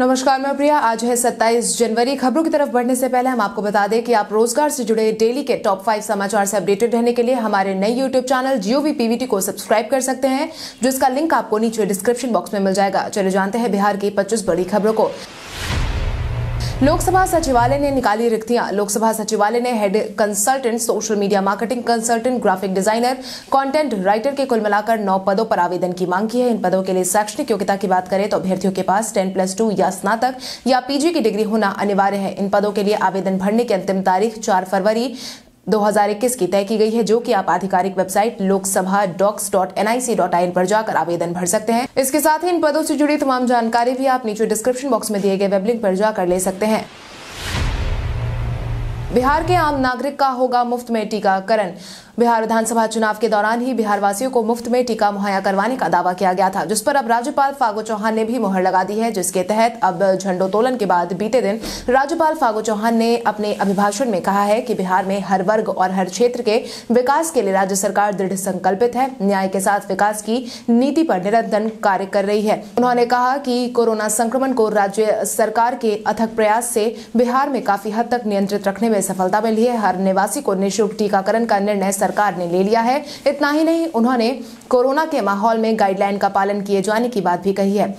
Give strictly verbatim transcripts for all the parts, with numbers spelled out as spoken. नमस्कार, मैं प्रिया। आज है सत्ताईस जनवरी। खबरों की तरफ बढ़ने से पहले हम आपको बता दें कि आप रोजगार से जुड़े डेली के टॉप फाइव समाचार से अपडेटेड रहने के लिए हमारे नए यूट्यूब चैनल जीओवी पीवीटी को सब्सक्राइब कर सकते हैं, जिसका लिंक आपको नीचे डिस्क्रिप्शन बॉक्स में मिल जाएगा। चले जानते हैं बिहार की पच्चीस बड़ी खबरों को। लोकसभा सचिवालय ने निकाली रिक्तियां। लोकसभा सचिवालय ने head consultant, social media marketing consultant, graphic designer, content writer के कुल मिलाकर नौ पदों पर आवेदन की मांग की है। इन पदों के लिए शैक्षणिक योग्यता की बात करें तो अभ्यर्थियों के पास टेन प्लस टू या स्नातक या पीजी की डिग्री होना अनिवार्य है। इन पदों के लिए आवेदन भरने की अंतिम तारीख चार फरवरी दो हज़ार इक्कीस की तय की गई है, जो कि आप आधिकारिक website Lok Sabha docs dot N I C dot I N पर जाकर आवेदन भर सकते हैं। इसके साथ ही इन पदों से जुड़ी तमाम जानकारी भी आप नीचे डिस्क्रिप्शन बॉक्स में दिए गए वेब लिंक पर जाकर ले सकते हैं। बिहार के आम नागरिक का होगा मुफ्त में टीकाकरण। बिहार विधानसभा चुनाव के दौरान ही बिहार वासियों को मुफ्त में टीका मुहैया करवाने का दावा किया गया था, जिस पर अब राज्यपाल फागू चौहान ने भी मोहर लगा दी है, जिसके तहत अब झंडोत्तोलन के बाद बीते दिन राज्यपाल फागू चौहान ने अपने अभिभाषण में कहा है कि बिहार में हर वर्ग और हर क्षेत्र के विकास के लिए राज्य सरकार दृढ़ संकल्पित है, न्याय के साथ विकास की नीति पर निरंतर कार्य कर रही है। उन्होंने कहा कि कोरोना संक्रमण को राज्य सरकार के अथक प्रयास से बिहार में काफी हद तक नियंत्रित रखने में सफलता मिली है। हर निवासी को निःशुल्क टीकाकरण का निर्णय सरकार ने ले लिया है। इतना ही नहीं, उन्होंने कोरोना के माहौल में गाइडलाइन का पालन किए जाने की बात भी कही है।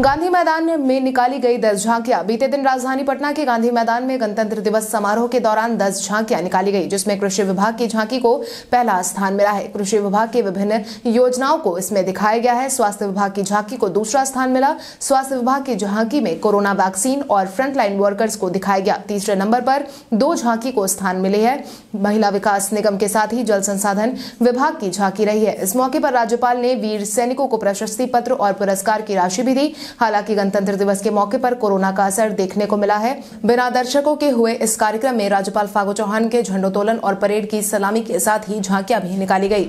गांधी मैदान में निकाली गई दस झांकियां। बीते दिन राजधानी पटना के गांधी मैदान में गणतंत्र दिवस समारोह के दौरान दस झांकियां निकाली गई, जिसमें कृषि विभाग की झांकी को पहला स्थान मिला है। कृषि विभाग की विभिन्न योजनाओं को इसमें दिखाया गया है। स्वास्थ्य विभाग की झांकी को दूसरा स्थान मिला। स्वास्थ्य विभाग की झांकी में कोरोना वैक्सीन और फ्रंटलाइन वर्कर्स को दिखाया गया। तीसरे नंबर पर दो झांकी को स्थान मिले है। महिला विकास निगम के साथ ही जल संसाधन विभाग की झांकी रही है। इस मौके पर राज्यपाल ने वीर सैनिकों को प्रशस्ति पत्र और पुरस्कार की राशि भी दी। हालांकि गणतंत्र दिवस के मौके पर कोरोना का असर देखने को मिला है। बिना दर्शकों के हुए इस कार्यक्रम में राज्यपाल फागू चौहान के झंडोत्तोलन और परेड की सलामी के साथ ही झांकियां भी निकाली गई।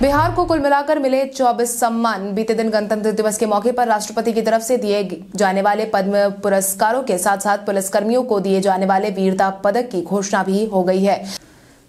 बिहार को कुल मिलाकर मिले चौबीस सम्मान। बीते दिन गणतंत्र दिवस के मौके पर राष्ट्रपति की तरफ से दिए जाने वाले पद्म पुरस्कारों के साथ साथ पुलिसकर्मियों को दिए जाने वाले वीरता पदक की घोषणा भी हो गई है।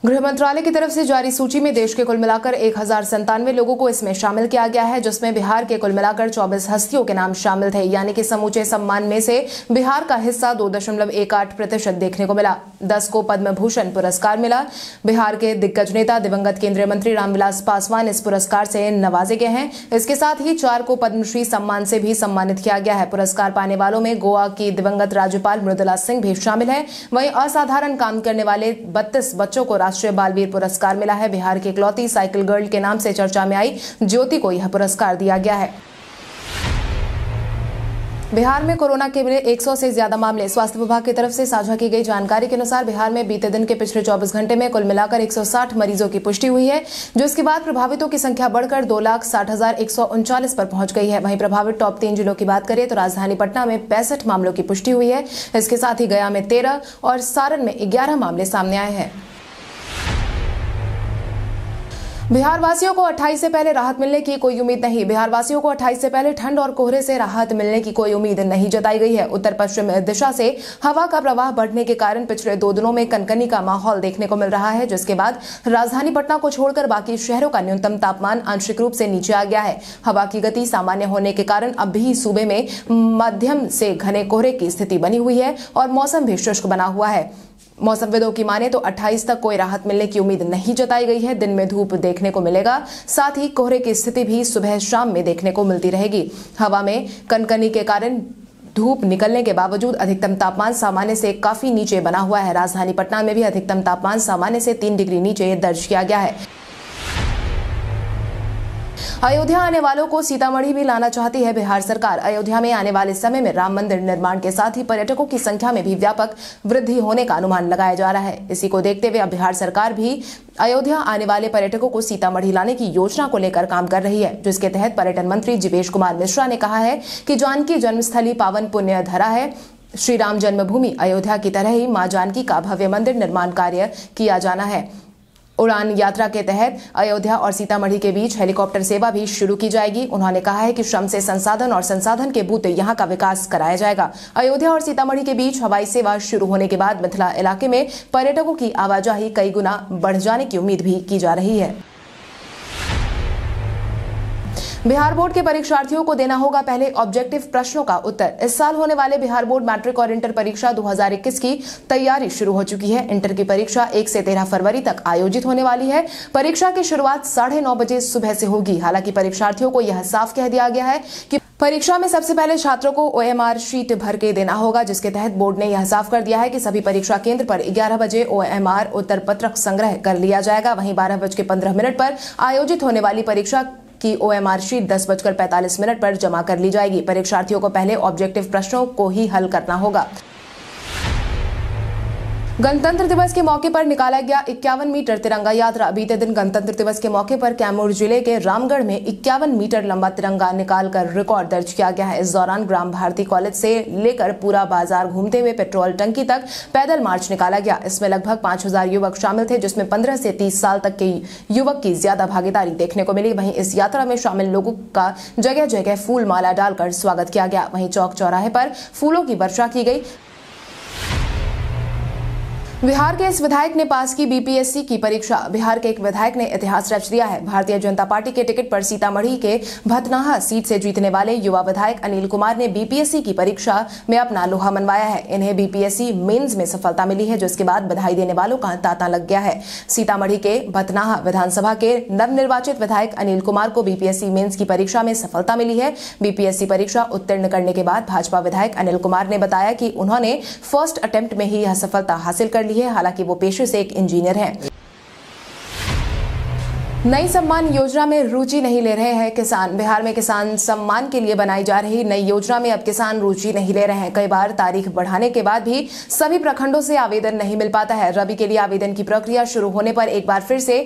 गृह मंत्रालय की तरफ से जारी सूची में देश के कुल मिलाकर एक हजार संतानवे लोगों को इसमें शामिल किया गया है, जिसमें बिहार के कुल मिलाकर चौबीस हस्तियों के नाम शामिल थे। यानी कि समूचे सम्मान में से बिहार का हिस्सा दो दशमलव एक आठ प्रतिशत देखने को मिला। दस को पद्म भूषण पुरस्कार मिला। बिहार के दिग्गज नेता दिवंगत केंद्रीय मंत्री रामविलास पासवान इस पुरस्कार से नवाजे गए हैं। इसके साथ ही चार को पद्मश्री सम्मान से भी सम्मानित किया गया है। पुरस्कार पाने वालों में गोवा की दिवंगत राज्यपाल मृदुला सिंह भी शामिल है। वहीं असाधारण काम करने वाले बत्तीस बच्चों को राष्ट्रीय बालवीर पुरस्कार मिला है। बिहार की इकलौती साइकिल गर्ल के नाम से चर्चा में आई ज्योति को यह पुरस्कार दिया गया है। बिहार में कोरोना के मिले एक सौ से ज्यादा मामले। स्वास्थ्य विभाग की तरफ से साझा की गई जानकारी के अनुसार बिहार में बीते दिन के पिछले चौबीस घंटे में कुल मिलाकर एक सौ साठ मरीजों की पुष्टि हुई है, जो इसके बाद प्रभावितों की संख्या बढ़कर दो लाख साठ हजार एक सौ उनचालीस पर पहुंच गई है। वहीं प्रभावित टॉप तीन जिलों की बात करें तो राजधानी पटना में पैंसठ मामलों की पुष्टि हुई है। इसके साथ ही गया में तेरह और सारण में ग्यारह मामले सामने आए हैं। बिहार वासियों को अट्ठाईस से पहले राहत मिलने की कोई उम्मीद नहीं। बिहार वासियों को अट्ठाईस से पहले ठंड और कोहरे से राहत मिलने की कोई उम्मीद नहीं जताई गई है। उत्तर पश्चिम दिशा से हवा का प्रवाह बढ़ने के कारण पिछले दो दिनों में कनकनी का माहौल देखने को मिल रहा है, जिसके बाद राजधानी पटना को छोड़कर बाकी शहरों का न्यूनतम तापमान आंशिक रूप से नीचे आ गया है। हवा की गति सामान्य होने के कारण अब भी सूबे में मध्यम से घने कोहरे की स्थिति बनी हुई है और मौसम भी शुष्क बना हुआ है। मौसमविदों की माने तो अट्ठाईस तक कोई राहत मिलने की उम्मीद नहीं जताई गई है। दिन में धूप देखने को मिलेगा, साथ ही कोहरे की स्थिति भी सुबह शाम में देखने को मिलती रहेगी। हवा में कनकनी के कारण धूप निकलने के बावजूद अधिकतम तापमान सामान्य से काफी नीचे बना हुआ है। राजधानी पटना में भी अधिकतम तापमान सामान्य से तीन डिग्री नीचे दर्ज किया गया है। अयोध्या आने वालों को सीतामढ़ी भी लाना चाहती है बिहार सरकार। अयोध्या में आने वाले समय में राम मंदिर निर्माण के साथ ही पर्यटकों की संख्या में भी व्यापक वृद्धि होने का अनुमान लगाया जा रहा है। इसी को देखते हुए अब बिहार सरकार भी अयोध्या आने वाले पर्यटकों को सीतामढ़ी लाने की योजना को लेकर काम कर रही है, जिसके तहत पर्यटन मंत्री जीवेश कुमार मिश्रा ने कहा है कि जानकी जन्मस्थली पावन पुण्य धरा है। श्री राम जन्मभूमि अयोध्या की तरह ही माँ जानकी का भव्य मंदिर निर्माण कार्य किया जाना है। उड़ान यात्रा के तहत अयोध्या और सीतामढ़ी के बीच हेलीकॉप्टर सेवा भी शुरू की जाएगी। उन्होंने कहा है कि श्रम से संसाधन और संसाधन के बूते यहां का विकास कराया जाएगा। अयोध्या और सीतामढ़ी के बीच हवाई सेवा शुरू होने के बाद मिथिला इलाके में पर्यटकों की आवाजाही कई गुना बढ़ जाने की उम्मीद भी की जा रही है। बिहार बोर्ड के परीक्षार्थियों को देना होगा पहले ऑब्जेक्टिव प्रश्नों का उत्तर। इस साल होने वाले बिहार बोर्ड मैट्रिक और इंटर परीक्षा दो हज़ार इक्कीस की तैयारी शुरू हो चुकी है। इंटर की परीक्षा एक से तेरह फरवरी तक आयोजित होने वाली है। परीक्षा की शुरुआत साढ़े नौ बजे सुबह से होगी। हालांकि परीक्षार्थियों को यह साफ कह दिया गया है कि परीक्षा में सबसे पहले छात्रों को ओ एम आर शीट भर के देना होगा, जिसके तहत बोर्ड ने यह साफ कर दिया है कि सभी परीक्षा केंद्र पर ग्यारह बजे ओ एम आर उत्तर पत्रक संग्रह कर लिया जाएगा। वहीं बारह बज के पंद्रह मिनट पर आयोजित होने वाली परीक्षा की ओ एम आर शीट दस बजकर पैंतालीस मिनट पर जमा कर ली जाएगी। परीक्षार्थियों को पहले ऑब्जेक्टिव प्रश्नों को ही हल करना होगा। गणतंत्र दिवस के मौके पर निकाला गया इक्यावन मीटर तिरंगा यात्रा। बीते दिन गणतंत्र दिवस के मौके पर कैमूर जिले के रामगढ़ में इक्यावन मीटर लंबा तिरंगा निकालकर रिकॉर्ड दर्ज किया गया है। इस दौरान ग्राम भारती कॉलेज से लेकर पूरा बाजार घूमते हुए पेट्रोल टंकी तक पैदल मार्च निकाला गया। इसमें लगभग पांच हजार युवक शामिल थे, जिसमें पंद्रह से तीस साल तक के युवक की ज्यादा भागीदारी देखने को मिली। वहीं इस यात्रा में शामिल लोगों का जगह जगह फूल माला डालकर स्वागत किया गया। वहीं चौक चौराहे पर फूलों की वर्षा की गई। बिहार के इस विधायक ने पास की बी पी एस सी की परीक्षा। बिहार के एक विधायक ने इतिहास रच दिया है। भारतीय जनता पार्टी के टिकट पर सीतामढ़ी के भतनाहा सीट से जीतने वाले युवा विधायक अनिल कुमार ने बी पी एस सी की परीक्षा में अपना लोहा मनवाया है। इन्हें B P S C mains में सफलता मिली है, जिसके बाद बधाई देने वालों का तांता लग गया है। सीतामढ़ी के भतनाहा विधानसभा के नवनिर्वाचित विधायक अनिल कुमार को B P S C mains की परीक्षा में सफलता मिली है। बी पी एस सी परीक्षा उत्तीर्ण करने के बाद भाजपा विधायक अनिल कुमार ने बताया कि उन्होंने फर्स्ट अटेम्प्ट में ही यह सफलता हासिल कर लिए, हालांकि वो पेशे से एक इंजीनियर हैं। नई सम्मान योजना में रुचि नहीं ले रहे हैं किसान। बिहार में किसान सम्मान के लिए बनाई जा रही नई योजना में अब किसान रुचि नहीं ले रहे हैं। कई बार तारीख बढ़ाने के बाद भी सभी प्रखंडों से आवेदन नहीं मिल पाता है। रबी के लिए आवेदन की प्रक्रिया शुरू होने पर एक बार फिर से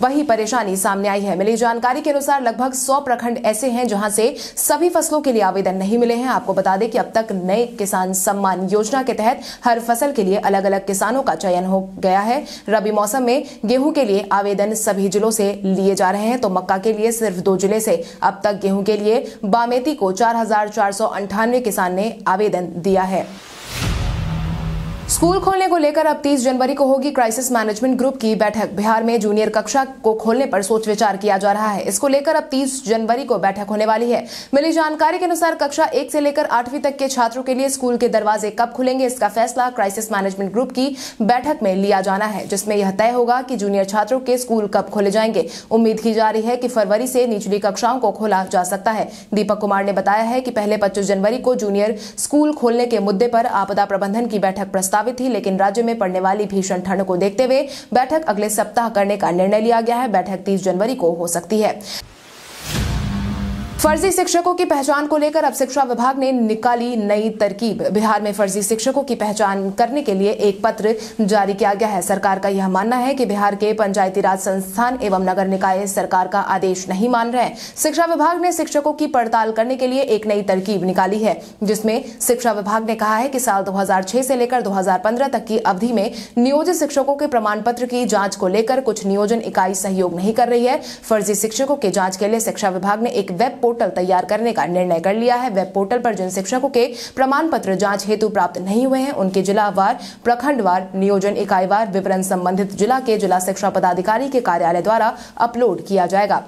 वही परेशानी सामने आई है। मिली जानकारी के अनुसार लगभग सौ प्रखंड ऐसे हैं जहां से सभी फसलों के लिए आवेदन नहीं मिले हैं। आपको बता दें कि अब तक नए किसान सम्मान योजना के तहत हर फसल के लिए अलग अलग किसानों का चयन हो गया है। रबी मौसम में गेहूं के लिए आवेदन सभी जिलों से लिए जा रहे हैं, तो मक्का के लिए सिर्फ दो जिले से अब तक गेहूं के लिए बामेती को चार हजार चार सौ अंठानवे किसान ने आवेदन दिया है। स्कूल खोलने को लेकर अब तीस जनवरी को होगी क्राइसिस मैनेजमेंट ग्रुप की बैठक। बिहार में जूनियर कक्षा को खोलने पर सोच विचार किया जा रहा है। इसको लेकर अब तीस जनवरी को बैठक होने वाली है। मिली जानकारी के अनुसार कक्षा एक से लेकर आठवीं तक के छात्रों के लिए स्कूल के दरवाजे कब खुलेंगे, इसका फैसला क्राइसिस मैनेजमेंट ग्रुप की बैठक में लिया जाना है, जिसमें यह तय होगा कि जूनियर छात्रों के स्कूल कब खोले जाएंगे। उम्मीद की जा रही है कि फरवरी से निचली कक्षाओं को खोला जा सकता है। दीपक कुमार ने बताया है कि पहले पच्चीस जनवरी को जूनियर स्कूल खोलने के मुद्दे पर आपदा प्रबंधन की बैठक प्रस्ताव थी, लेकिन राज्य में पड़ने वाली भीषण ठंड को देखते हुए बैठक अगले सप्ताह करने का निर्णय लिया गया है। बैठक तीस जनवरी को हो सकती है। फर्जी शिक्षकों की पहचान को लेकर अब शिक्षा विभाग ने निकाली नई तरकीब। बिहार में फर्जी शिक्षकों की पहचान करने के लिए एक पत्र जारी किया गया है। सरकार का यह मानना है कि बिहार के पंचायती राज संस्थान एवं नगर निकाय सरकार का आदेश नहीं मान रहे हैं। शिक्षा विभाग ने शिक्षकों की पड़ताल करने के लिए एक नई तरकीब निकाली है, जिसमें शिक्षा विभाग ने कहा है कि साल दो हजार छह से लेकर दो हजार पंद्रह तक की अवधि में नियोजित शिक्षकों के प्रमाण पत्र की जाँच को लेकर कुछ नियोजन इकाई सहयोग नहीं कर रही है। फर्जी शिक्षकों की जाँच के लिए शिक्षा विभाग ने एक वेब पोर्टल तैयार करने का निर्णय कर लिया है। वेब पोर्टल पर जिन शिक्षकों के प्रमाण पत्र जांच हेतु प्राप्त नहीं हुए हैं, उनके जिलावार, प्रखंडवार, नियोजन इकाईवार विवरण संबंधित जिला के जिला शिक्षा पदाधिकारी के कार्यालय द्वारा अपलोड किया जाएगा।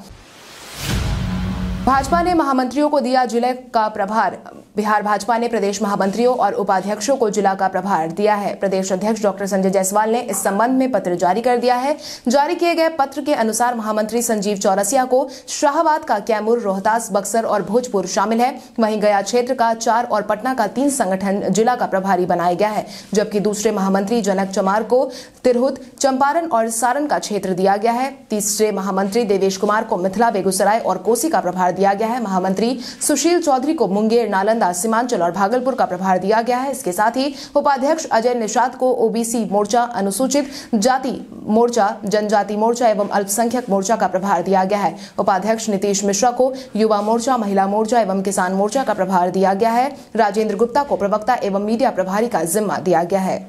भाजपा ने महामंत्रियों को दिया जिले का प्रभार। बिहार भाजपा ने प्रदेश महामंत्रियों और उपाध्यक्षों को जिला का प्रभार दिया है। प्रदेश अध्यक्ष डॉक्टर संजय जायसवाल ने इस संबंध में पत्र जारी कर दिया है। जारी किए गए पत्र के अनुसार महामंत्री संजीव चौरसिया को शाहाबाद का कैमूर, रोहतास, बक्सर और भोजपुर शामिल है। वहीं गया क्षेत्र का चार और पटना का तीन संगठन जिला का प्रभारी बनाया गया है, जबकि दूसरे महामंत्री जनक चमार को तिरहुत, चंपारण और सारण का क्षेत्र दिया गया है। तीसरे महामंत्री देवेश कुमार को मिथिला, बेगूसराय और कोसी का प्रभार दिया गया है। महामंत्री सुशील चौधरी को मुंगेर, नालंदा, सीमांचल और भागलपुर का प्रभार दिया गया है। इसके साथ ही उपाध्यक्ष अजय निशाद को ओ बी सी मोर्चा, अनुसूचित जाति मोर्चा, जनजाति मोर्चा एवं अल्पसंख्यक मोर्चा का प्रभार दिया गया है। उपाध्यक्ष नीतीश मिश्रा को युवा मोर्चा, महिला मोर्चा एवं किसान मोर्चा का प्रभार दिया गया है। राजेंद्र गुप्ता को प्रवक्ता एवं मीडिया प्रभारी का जिम्मा दिया गया है।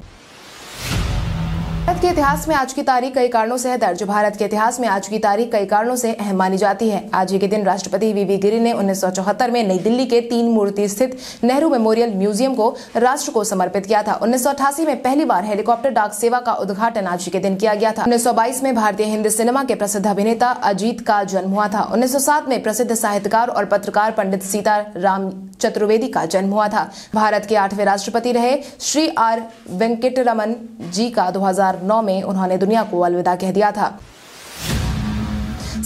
भारत के इतिहास में आज की तारीख कई कारणों से है दर्ज। भारत के इतिहास में आज की तारीख कई कारणों से अहम मानी जाती है। आज ही के दिन राष्ट्रपति वीवी गिरी ने उन्नीस सौ चौहत्तर में नई दिल्ली के तीन मूर्ति स्थित नेहरू मेमोरियल म्यूजियम को राष्ट्र को समर्पित किया था। उन्नीस सौ अठासी में पहली बार हेलीकॉप्टर डाक सेवा का उद्घाटन आज ही के दिन किया गया था। उन्नीस सौ बाईस में भारतीय हिंदी सिनेमा के प्रसिद्ध अभिनेता अजीत का जन्म हुआ था। उन्नीस सौ सात में प्रसिद्ध साहित्यकार और पत्रकार पंडित सीताराम चतुर्वेदी का जन्म हुआ था। भारत के आठवें राष्ट्रपति रहे श्री आर वेंकटरमन जी का दो हज़ार नौ में उन्होंने दुनिया को अलविदा कह दिया था।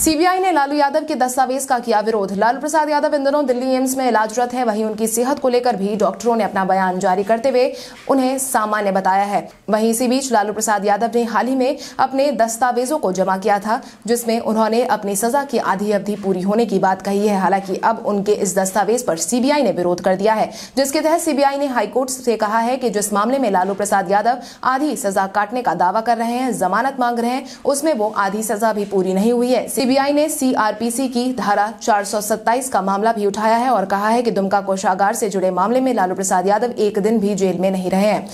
सीबीआई ने लालू यादव के दस्तावेज का किया विरोध। लालू प्रसाद यादव इन दिनों दिल्ली एम्स में इलाजरत हैं। वहीं उनकी सेहत को लेकर भी डॉक्टरों ने अपना बयान जारी करते हुए उन्हें सामान्य बताया है। वहीं इसी बीच लालू प्रसाद यादव ने हाल ही में अपने दस्तावेजों को जमा किया था, जिसमें उन्होंने अपनी सजा की आधी अवधि पूरी होने की बात कही है। हालांकि अब उनके इस दस्तावेज पर सीबीआई ने विरोध कर दिया है, जिसके तहत सीबीआई ने हाईकोर्ट से कहा है कि जिस मामले में लालू प्रसाद यादव आधी सजा काटने का दावा कर रहे हैं, जमानत मांग रहे हैं, उसमें वो आधी सजा भी पूरी नहीं हुई है। सीबीआई ने सीआरपीसी की धारा चार सौ सत्ताईस का मामला भी उठाया है और कहा है कि दुमका कोषागार से जुड़े मामले में लालू प्रसाद यादव एक दिन भी जेल में नहीं रहे हैं।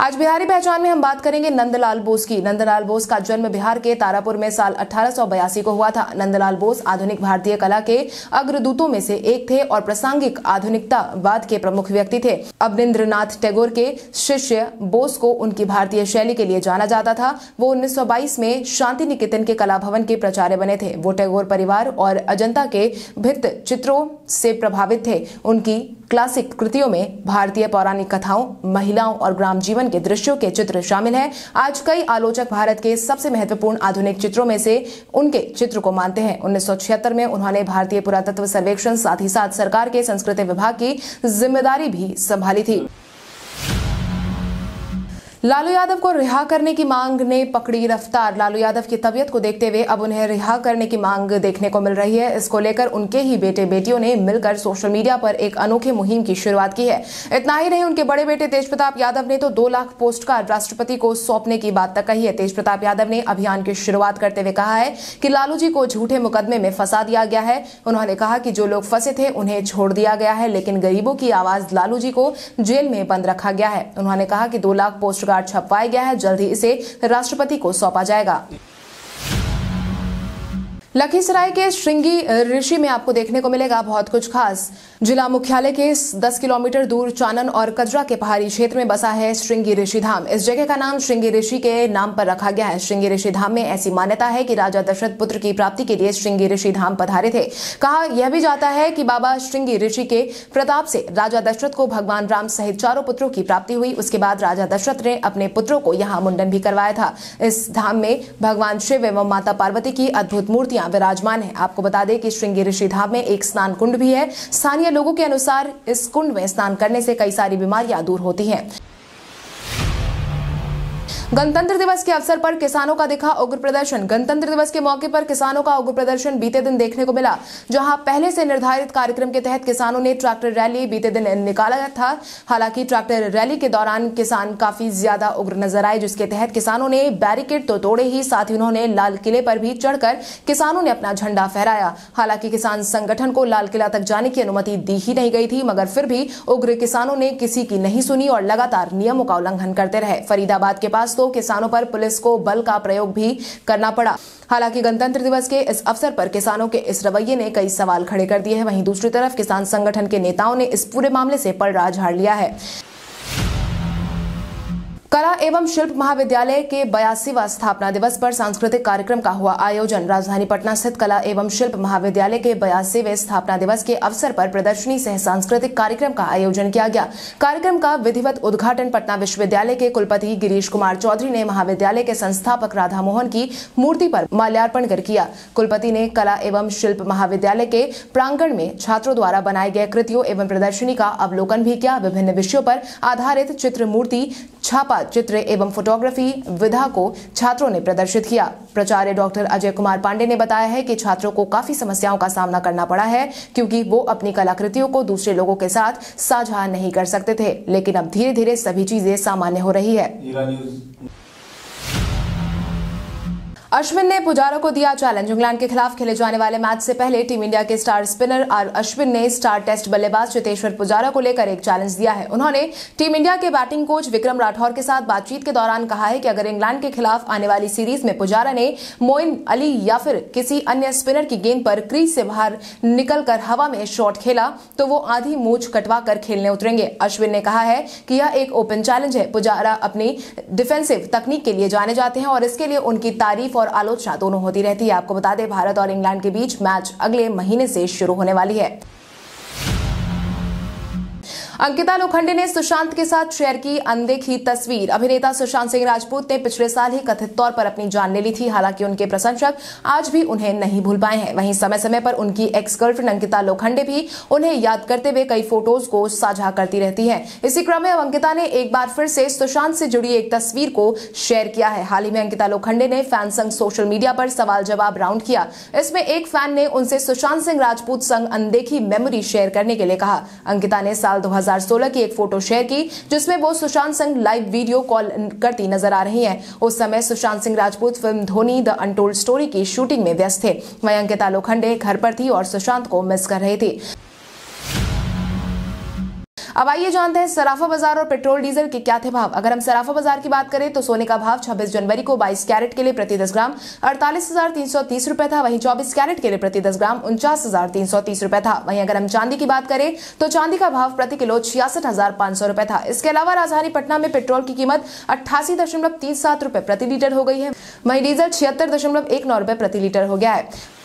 आज बिहारी पहचान में हम बात करेंगे नंदलाल बोस की। नंदलाल बोस का जन्म बिहार के तारापुर में साल अठारह सौ बयासी को हुआ था। नंदलाल बोस आधुनिक भारतीय कला के अग्रदूतों में से एक थे और प्रासंगिक आधुनिकतावाद के प्रमुख व्यक्ति थे। अवनींद्रनाथ टैगोर के शिष्य बोस को उनकी भारतीय शैली के लिए जाना जाता था। वो उन्नीस सौ बाईस में शांति निकेतन के कला भवन के प्राचार्य बने थे। वो टैगोर परिवार और अजंता के भित्त चित्रों से प्रभावित थे। उनकी क्लासिक कृतियों में भारतीय पौराणिक कथाओं, महिलाओं और ग्राम जीवन के दृश्यों के चित्र शामिल हैं। आज कई आलोचक भारत के सबसे महत्वपूर्ण आधुनिक चित्रों में से उनके चित्र को मानते हैं। उन्नीस सौ छिहत्तर में उन्होंने भारतीय पुरातत्व सर्वेक्षण साथ ही साथ सरकार के संस्कृति विभाग की जिम्मेदारी भी संभाली थी। लालू यादव को रिहा करने की मांग ने पकड़ी रफ्तार। लालू यादव की तबीयत को देखते हुए अब उन्हें रिहा करने की मांग देखने को मिल रही है। इसको लेकर उनके ही बेटे बेटियों ने मिलकर सोशल मीडिया पर एक अनोखी मुहिम की शुरुआत की है। इतना ही नहीं, उनके बड़े बेटे तेज प्रताप यादव ने तो दो लाख पोस्टकार्ड राष्ट्रपति को सौंपने की बात तक कही है। तेज प्रताप यादव ने अभियान की शुरुआत करते हुए कहा है कि लालू जी को झूठे मुकदमे में फंसा दिया गया है। उन्होंने कहा कि जो लोग फंसे थे उन्हें छोड़ दिया गया है, लेकिन गरीबों की आवाज लालू जी को जेल में बंद रखा गया है। उन्होंने कहा कि दो लाख पोस्ट कार्ड छपवाया गया है, जल्द ही इसे राष्ट्रपति को सौंपा जाएगा। लखीसराय के श्रृंगी ऋषि में आपको देखने को मिलेगा बहुत कुछ खास। जिला मुख्यालय के दस किलोमीटर दूर चानन और कजरा के पहाड़ी क्षेत्र में बसा है श्रृंगी ऋषि धाम। इस जगह का नाम श्रृंगी ऋषि के नाम पर रखा गया है। श्रृंगी ऋषि धाम में ऐसी मान्यता है कि राजा दशरथ पुत्र की प्राप्ति के लिए श्रृंगी ऋषि धाम पधारे थे। कहा यह भी जाता है कि बाबा श्रृंगी ऋषि के प्रताप से राजा दशरथ को भगवान राम सहित चारों पुत्रों की प्राप्ति हुई। उसके बाद राजा दशरथ ने अपने पुत्रों को यहाँ मुंडन भी करवाया था। इस धाम में भगवान शिव एवं माता पार्वती की अद्भुत मूर्तियां विराजमान है। आपको बता दें कि श्रृंगी ऋषि धाम में एक स्नान कुंड भी है। स्थानीय लोगों के अनुसार इस कुंड में स्नान करने से कई सारी बीमारियां दूर होती हैं। गणतंत्र दिवस के अवसर पर किसानों का दिखा उग्र प्रदर्शन। गणतंत्र दिवस के मौके पर किसानों का उग्र प्रदर्शन बीते दिन देखने को मिला, जहां पहले से निर्धारित कार्यक्रम के तहत किसानों ने ट्रैक्टर रैली बीते दिन निकाला था। हालांकि ट्रैक्टर रैली के दौरान किसान काफी ज्यादा उग्र नजर आए, जिसके तहत किसानों ने बैरिकेड तो तोड़े ही, साथ ही उन्होंने लाल किले पर भी चढ़कर किसानों ने अपना झंडा फहराया। हालांकि किसान संगठन को लाल किला तक जाने की अनुमति दी ही नहीं गई थी, मगर फिर भी उग्र किसानों ने किसी की नहीं सुनी और लगातार नियमों का उल्लंघन करते रहे। फरीदाबाद के पास तो किसानों पर पुलिस को बल का प्रयोग भी करना पड़ा। हालांकि गणतंत्र दिवस के इस अवसर पर किसानों के इस रवैये ने कई सवाल खड़े कर दिए हैं। वहीं दूसरी तरफ किसान संगठन के नेताओं ने इस पूरे मामले से पलड़ा झाड़ लिया है। कला एवं शिल्प महाविद्यालय के बयासीवां स्थापना दिवस पर सांस्कृतिक कार्यक्रम का हुआ आयोजन। राजधानी पटना स्थित कला एवं शिल्प महाविद्यालय के बयासीवें स्थापना दिवस के अवसर पर प्रदर्शनी सह सांस्कृतिक कार्यक्रम का आयोजन किया गया। कार्यक्रम का विधिवत उद्घाटन पटना विश्वविद्यालय के कुलपति गिरीश कुमार चौधरी ने महाविद्यालय के संस्थापक राधा मोहन की मूर्ति पर माल्यार्पण कर किया। कुलपति ने कला एवं शिल्प महाविद्यालय के प्रांगण में छात्रों द्वारा बनाए गए कृतियों एवं प्रदर्शनी का अवलोकन भी किया। विभिन्न विषयों पर आधारित चित्र, मूर्ति, छापा, चित्र एवं फोटोग्राफी विधा को छात्रों ने प्रदर्शित किया। प्राचार्य डॉक्टर अजय कुमार पांडे ने बताया है कि छात्रों को काफी समस्याओं का सामना करना पड़ा है, क्योंकि वो अपनी कलाकृतियों को दूसरे लोगों के साथ साझा नहीं कर सकते थे, लेकिन अब धीरे धीरे सभी चीजें सामान्य हो रही है। अश्विन ने पुजारा को दिया चैलेंज। इंग्लैंड के खिलाफ खेले जाने वाले मैच से पहले टीम इंडिया के स्टार स्पिनर आर अश्विन ने स्टार टेस्ट बल्लेबाज चेतेश्वर पुजारा को लेकर एक चैलेंज दिया है। उन्होंने टीम इंडिया के बैटिंग कोच विक्रम राठौर के साथ बातचीत के दौरान कहा है कि अगर इंग्लैंड के खिलाफ आने वाली सीरीज में पुजारा ने मोइन अली या फिर किसी अन्य स्पिनर की गेंद पर क्रीज से बाहर निकलकर हवा में शॉट खेला तो वो आधी मूंछ कटवा कर खेलने उतरेंगे। अश्विन ने कहा है कि यह एक ओपन चैलेंज है। पुजारा अपनी डिफेंसिव तकनीक के लिए जाने जाते हैं और इसके लिए उनकी तारीफ और आलोचना दोनों होती रहती है। आपको बता दें, भारत और इंग्लैंड के बीच मैच अगले महीने से शुरू होने वाली है। अंकिता लोखंडे ने सुशांत के साथ शेयर की अनदेखी तस्वीर। अभिनेता सुशांत सिंह राजपूत ने पिछले साल ही कथित तौर पर अपनी जान ले ली थी। हालांकि उनके प्रशंसक आज भी उन्हें नहीं भूल पाए हैं। वहीं समय समय पर उनकी एक्स गर्लफ्रेंड अंकिता लोखंडे भी उन्हें याद करते हुए कई फोटोज को साझा करती रहती है। इसी क्रम में अंकिता ने एक बार फिर से सुशांत से जुड़ी एक तस्वीर को शेयर किया है। हाल ही में अंकिता लोखंडे ने फैन संग सोशल मीडिया पर सवाल जवाब राउंड किया। इसमें एक फैन ने उनसे सुशांत सिंह राजपूत संग अनदेखी मेमोरी शेयर करने के लिए कहा। अंकिता ने साल दो दो हज़ार सोलह की एक फोटो शेयर की जिसमें वो सुशांत संग लाइव वीडियो कॉल करती नजर आ रही हैं। उस समय Sushant Singh Rajput film Dhoni the untold story की शूटिंग में व्यस्त थे। वहीं अंकिता लोखंडे घर पर थी और सुशांत को मिस कर रही थी। अब आइए जानते हैं सराफा बाजार और पेट्रोल डीजल के क्या थे भाव। अगर हम सराफा बाजार की बात करें तो सोने का भाव छब्बीस जनवरी को बाईस कैरेट के लिए प्रति दस ग्राम अड़तालीस हज़ार तीन सौ तीस रुपए था। वहीं चौबीस कैरेट के लिए प्रति दस ग्राम उनचास हज़ार तीन सौ तीस रुपए था। वहीं अगर हम चांदी की बात करें तो चांदी का भाव प्रति किलो छियासठ हज़ार पाँच सौ रुपए था। इसके अलावा राजधानी पटना में पेट्रोल की कीमत अट्ठासी दशमलव तीन सात रुपए प्रति लीटर हो गई है। वहीं डीजल छिहत्तर दशमलव एक नौ रुपए प्रति लीटर हो गया है।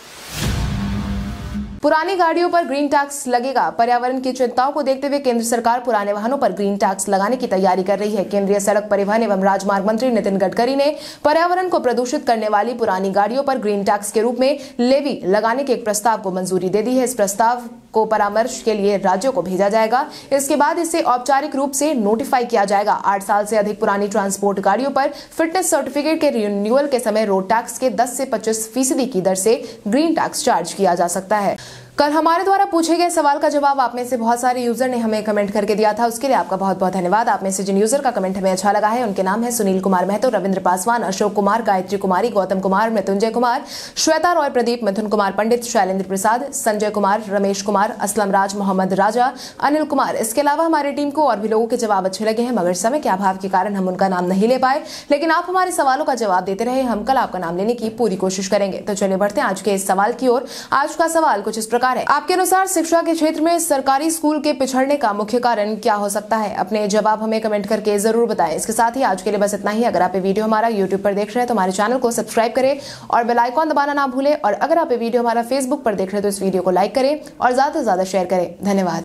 पुरानी गाड़ियों पर ग्रीन टैक्स लगेगा। पर्यावरण की चिंताओं को देखते हुए केंद्र सरकार पुराने वाहनों पर ग्रीन टैक्स लगाने की तैयारी कर रही है। केंद्रीय सड़क परिवहन एवं राजमार्ग मंत्री नितिन गडकरी ने पर्यावरण को प्रदूषित करने वाली पुरानी गाड़ियों पर ग्रीन टैक्स के रूप में लेवी लगाने के एक प्रस्ताव को मंजूरी दे दी है। इस प्रस्ताव को परामर्श के लिए राज्यों को भेजा जाएगा। इसके बाद इसे औपचारिक रूप से नोटिफाई किया जाएगा। आठ साल से अधिक पुरानी ट्रांसपोर्ट गाड़ियों पर फिटनेस सर्टिफिकेट के रिन्यूअल के समय रोड टैक्स के दस से पच्चीस फीसदी की दर से ग्रीन टैक्स चार्ज किया जा सकता है। कल हमारे द्वारा पूछे गए सवाल का जवाब आप में से बहुत सारे यूजर ने हमें कमेंट करके दिया था। उसके लिए आपका बहुत बहुत धन्यवाद। आप में से जिन यूजर का कमेंट हमें अच्छा लगा है उनके नाम है सुनील कुमार महतो, रविंद्र पासवान, अशोक कुमार, गायत्री कुमारी, गौतम कुमार, मृत्युंजय कुमार, श्वेता रॉय, प्रदीप, मिथुन कुमार पंडित, शैलेंद्र प्रसाद, संजय कुमार, रमेश कुमार, असलम राज, मोहम्मद राजा, अनिल कुमार। इसके अलावा हमारी टीम को और भी लोगों के जवाब अच्छे लगे हैं, मगर समय के अभाव के कारण हम उनका नाम नहीं ले पाए। लेकिन आप हमारे सवालों का जवाब देते रहे, हम कल आपका नाम लेने की पूरी कोशिश करेंगे। तो चलिए बढ़ते हैं आज के इस सवाल की ओर। आज का सवाल कुछ इस आपके अनुसार शिक्षा के क्षेत्र में सरकारी स्कूल के पिछड़ने का मुख्य कारण क्या हो सकता है? अपने जवाब हमें कमेंट करके जरूर बताएं। इसके साथ ही आज के लिए बस इतना ही। अगर आप ये वीडियो हमारा यूट्यूब पर देख रहे हैं तो हमारे चैनल को सब्सक्राइब करें और बेल आइकॉन दबाना ना भूलें। और अगर आप ये वीडियो हमारा फेसबुक पर देख रहे हैं तो इस वीडियो को लाइक करें और ज्यादा से ज्यादा शेयर करें। धन्यवाद।